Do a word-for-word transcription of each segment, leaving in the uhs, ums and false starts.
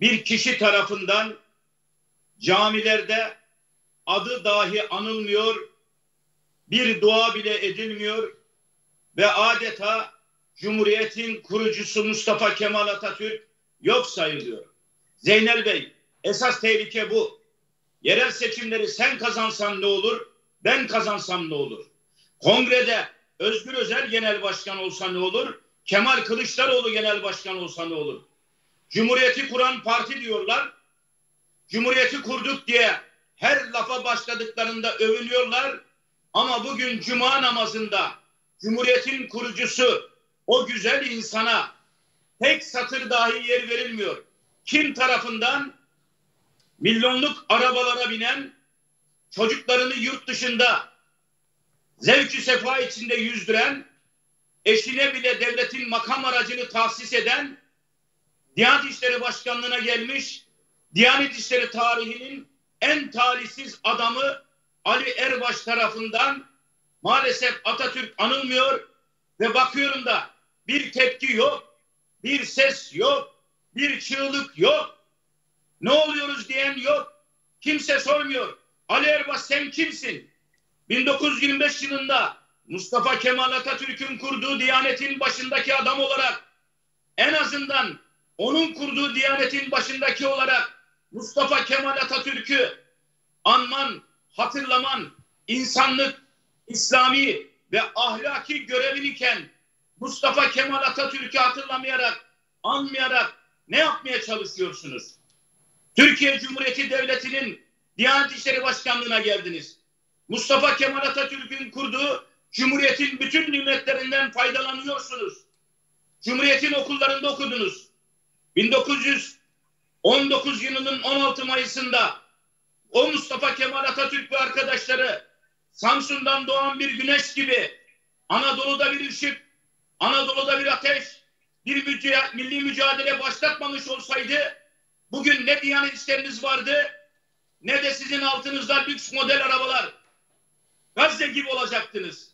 bir kişi tarafından camilerde adı dahi anılmıyor, bir dua bile edilmiyor ve adeta Cumhuriyet'in kurucusu Mustafa Kemal Atatürk yok sayılıyor. Zeynel Bey, esas tehlike bu. Yerel seçimleri sen kazansan ne olur, ben kazansam ne olur? Kongrede Özgür Özel genel başkan olsa ne olur? Kemal Kılıçdaroğlu genel başkan olsa ne olur? Cumhuriyeti kuran parti diyorlar. Cumhuriyeti kurduk diye her lafa başladıklarında övünüyorlar. Ama bugün cuma namazında Cumhuriyetin kurucusu o güzel insana tek satır dahi yer verilmiyor. Kim tarafından? Milyonluk arabalara binen, çocuklarını yurt dışında zevk-i sefa içinde yüzdüren, eşine bile devletin makam aracını tahsis eden, Diyanet İşleri Başkanlığı'na gelmiş, Diyanet İşleri tarihinin en talihsiz adamı Ali Erbaş tarafından maalesef Atatürk anılmıyor ve bakıyorum da bir tepki yok, bir ses yok, bir çığlık yok, ne oluyoruz diyen yok, kimse sormuyor. Ali Erbaş sen kimsin? bin dokuz yüz yirmi beş yılında Mustafa Kemal Atatürk'ün kurduğu Diyanet'in başındaki adam olarak, en azından onun kurduğu Diyanet'in başındaki olarak Mustafa Kemal Atatürk'ü anman, hatırlaman, insanlık, İslami ve ahlaki göreviniken Mustafa Kemal Atatürk'ü hatırlamayarak, anmayarak ne yapmaya çalışıyorsunuz? Türkiye Cumhuriyeti Devleti'nin Diyanet İşleri Başkanlığı'na geldiniz. Mustafa Kemal Atatürk'ün kurduğu Cumhuriyet'in bütün nimetlerinden faydalanıyorsunuz. Cumhuriyet'in okullarında okudunuz. bin dokuz yüz on dokuz yılının on altı Mayıs'ında o Mustafa Kemal Atatürk ve arkadaşları Samsun'dan doğan bir güneş gibi Anadolu'da bir ışık, Anadolu'da bir ateş, bir müca- milli mücadele başlatmamış olsaydı bugün ne Diyanet işleriniz vardı ne de sizin altınızda lüks model arabalar. Gazze gibi olacaktınız.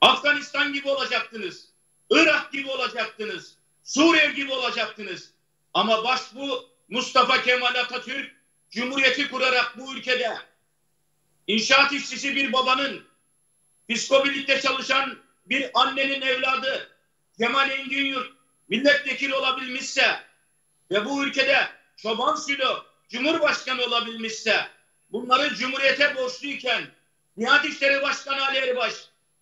Afganistan gibi olacaktınız. Irak gibi olacaktınız. Suriye gibi olacaktınız. Ama baş bu Mustafa Kemal Atatürk Cumhuriyeti kurarak bu ülkede inşaat işçisi bir babanın, fiskobillikte çalışan bir annenin evladı Cemal Enginyurt milletvekili olabilmişse ve bu ülkede çoban silo Cumhurbaşkanı olabilmişse, bunları Cumhuriyete borçluyken Diyanet İşleri Başkanı Ali Erbaş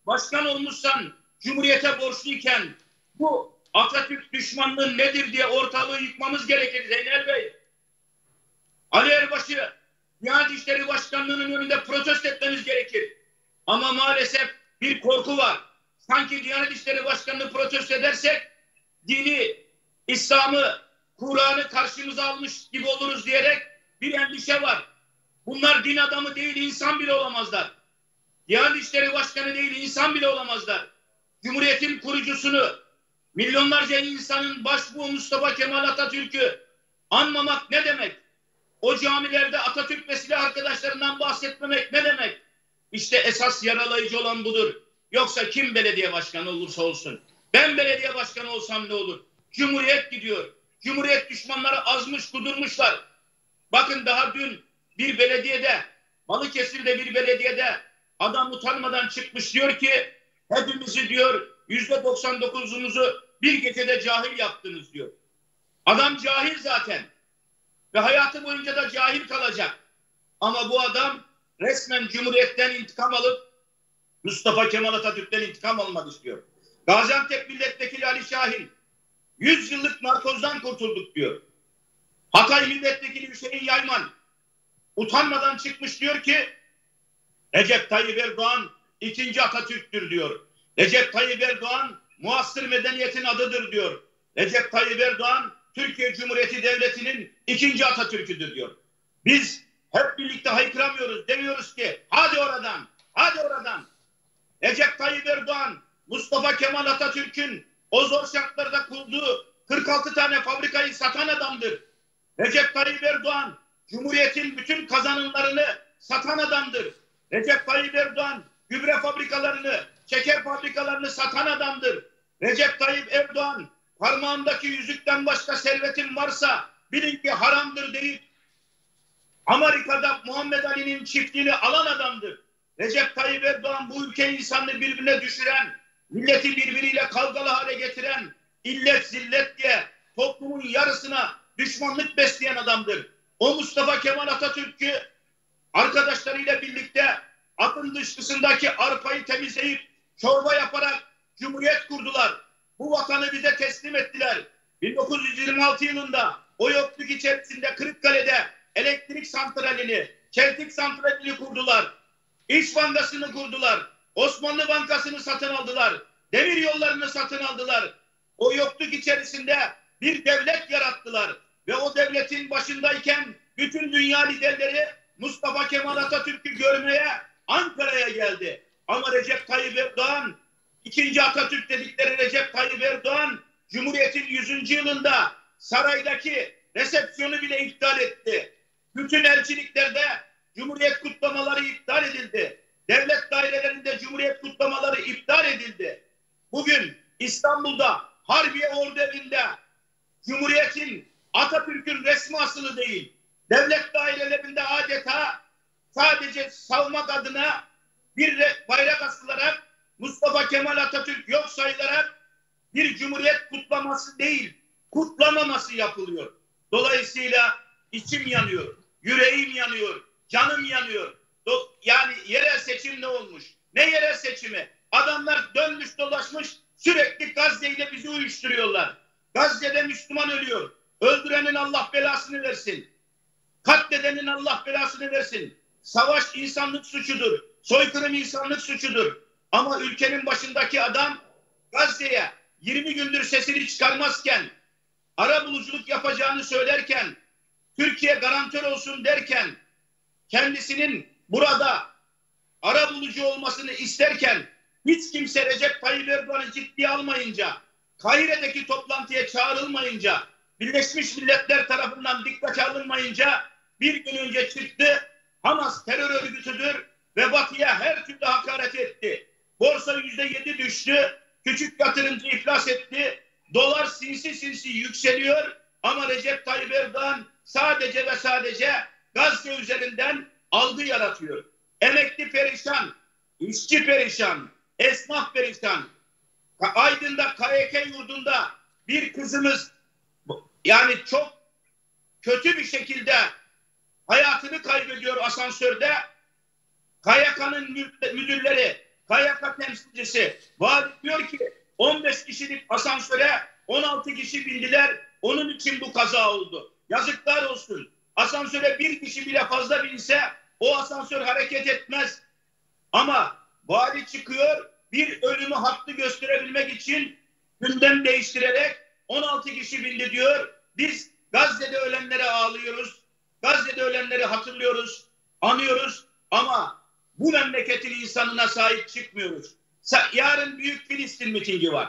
başkan olmuşsan Cumhuriyete borçluyken bu Atatürk düşmanlığı nedir diye ortalığı yıkmamız gerekir Zeynel Bey. Ali Erbaş'ı Diyanet İşleri Başkanlığı'nın önünde protesto etmemiz gerekir. Ama maalesef bir korku var. Sanki Diyanet İşleri Başkanlığı protesto edersek dini, İslam'ı, Kur'an'ı karşımıza almış gibi oluruz diyerek bir endişe var. Bunlar din adamı değil, insan bile olamazlar. Diyanet İşleri Başkanı değil, insan bile olamazlar. Cumhuriyetin kurucusunu, milyonlarca insanın başbuğu Mustafa Kemal Atatürk'ü anmamak ne demek? O camilerde Atatürk mesleği arkadaşlarından bahsetmemek ne demek? İşte esas yaralayıcı olan budur. Yoksa kim belediye başkanı olursa olsun, ben belediye başkanı olsam ne olur? Cumhuriyet gidiyor. Cumhuriyet düşmanları azmış kudurmuşlar. Bakın daha dün bir belediyede, Balıkesir'de bir belediyede adam utanmadan çıkmış diyor ki hepimizi diyor yüzde doksan dokuzumuzu bir gecede cahil yaptınız diyor. Adam cahil zaten. Ve hayatı boyunca da cahil kalacak. Ama bu adam resmen Cumhuriyet'ten intikam alıp Mustafa Kemal Atatürk'ten intikam almak istiyor. Gaziantep milletvekili Ali Şahin yüz yıllık narkozdan kurtulduk diyor. Hatay milletvekili Hüseyin Yayman utanmadan çıkmış diyor ki Recep Tayyip Erdoğan ikinci Atatürk'tür diyor. Recep Tayyip Erdoğan muasır medeniyetin adıdır diyor. Recep Tayyip Erdoğan Türkiye Cumhuriyeti Devleti'nin ikinci Atatürk'üdür diyor. Biz hep birlikte haykıramıyoruz. Demiyoruz ki hadi oradan, hadi oradan. Recep Tayyip Erdoğan, Mustafa Kemal Atatürk'ün o zor şartlarda kurduğu kırk altı tane fabrikayı satan adamdır. Recep Tayyip Erdoğan, Cumhuriyet'in bütün kazanımlarını satan adamdır. Recep Tayyip Erdoğan, gübre fabrikalarını, şeker fabrikalarını satan adamdır. Recep Tayyip Erdoğan, parmağındaki yüzükten başka servetin varsa bilin ki haramdır deyip Amerika'da Muhammed Ali'nin çiftliğini alan adamdır. Recep Tayyip Erdoğan bu ülke insanını birbirine düşüren, milleti birbiriyle kavgalı hale getiren, illet zillet diye toplumun yarısına düşmanlık besleyen adamdır. O Mustafa Kemal Atatürk'ü arkadaşlarıyla birlikte atın dışkısındaki arpayı temizleyip çorba yaparak cumhuriyet kurdular. Bu vatanı bize teslim ettiler. bin dokuz yüz yirmi altı yılında o yokluk içerisinde Kırıkkale'de elektrik santralini, çeltik santralini kurdular. İş Bankası'nı kurdular. Osmanlı Bankası'nı satın aldılar. Demir yollarını satın aldılar. O yokluk içerisinde bir devlet yarattılar. Ve o devletin başındayken bütün dünya liderleri Mustafa Kemal Atatürk'ü görmeye Ankara'ya geldi. Ama Recep Tayyip Erdoğan, ikinci Atatürk dedikleri Recep Tayyip Erdoğan, Cumhuriyet'in yüzüncü yılında saraydaki resepsiyonu bile iptal etti. Bütün elçiliklerde Cumhuriyet kutlamaları iptal edildi. Devlet dairelerinde Cumhuriyet kutlamaları iptal edildi. Bugün İstanbul'da Harbiye Ordu evinde Cumhuriyet'in, Atatürk'ün resmi asılı değil. Devlet dairelerinde adeta sadece savmak adına bir bayrak asılarak, Mustafa Kemal Atatürk yok sayılarak bir Cumhuriyet kutlaması değil, kutlamaması yapılıyor. Dolayısıyla içim yanıyor, yüreğim yanıyor, canım yanıyor. Yani yerel seçim ne olmuş? Ne yerel seçimi? Adamlar dönmüş dolaşmış sürekli Gazze ile bizi uyuşturuyorlar. Gazze'de Müslüman ölüyor. Öldürenin Allah belasını versin. Katledenin Allah belasını versin. Savaş insanlık suçudur. Soykırım insanlık suçudur. Ama ülkenin başındaki adam Gazze'ye yirmi gündür sesini çıkarmazken, arabuluculuk yapacağını söylerken, Türkiye garantör olsun derken, kendisinin burada arabulucu olmasını isterken, hiç kimse Recep Tayyip Erdoğan'ı ciddiye almayınca, Kahire'deki toplantıya çağrılmayınca, Birleşmiş Milletler tarafından dikkate alınmayınca bir gün önce çıktı, Hamas terör örgütüdür ve Batı'ya her türlü hakaret etti. Borsa yüzde yedi düştü, küçük yatırımcı iflas etti, dolar sinsi sinsi yükseliyor ama Recep Tayyip Erdoğan sadece ve sadece Gazze üzerinden algı yaratıyor. Emekli perişan, işçi perişan, esnaf perişan. Aydın'da K Y K yurdunda bir kızımız yani çok kötü bir şekilde hayatını kaybediyor asansörde. Kayaka'nın müdürleri, Kayaka temsilcisi var diyor ki on beş kişilik asansöre on altı kişi bindiler. Onun için bu kaza oldu. Yazıklar olsun. Asansöre bir kişi bile fazla binse o asansör hareket etmez. Ama vali çıkıyor, bir ölümü haklı gösterebilmek için gündem değiştirerek on altı kişi bindi diyor. Biz Gazze'de ölenlere ağlıyoruz. Gazze'de ölenleri hatırlıyoruz, anıyoruz ama bu memleketin insanına sahip çıkmıyoruz. Yarın büyük Filistin mitingi var.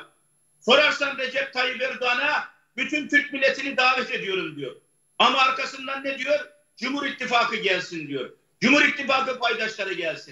Sorarsan Recep Tayyip Erdoğan'a bütün Türk milletini davet ediyorum diyor. Ama arkasından ne diyor? Cumhur İttifakı gelsin diyor. Cumhur İttifakı paydaşları gelsin.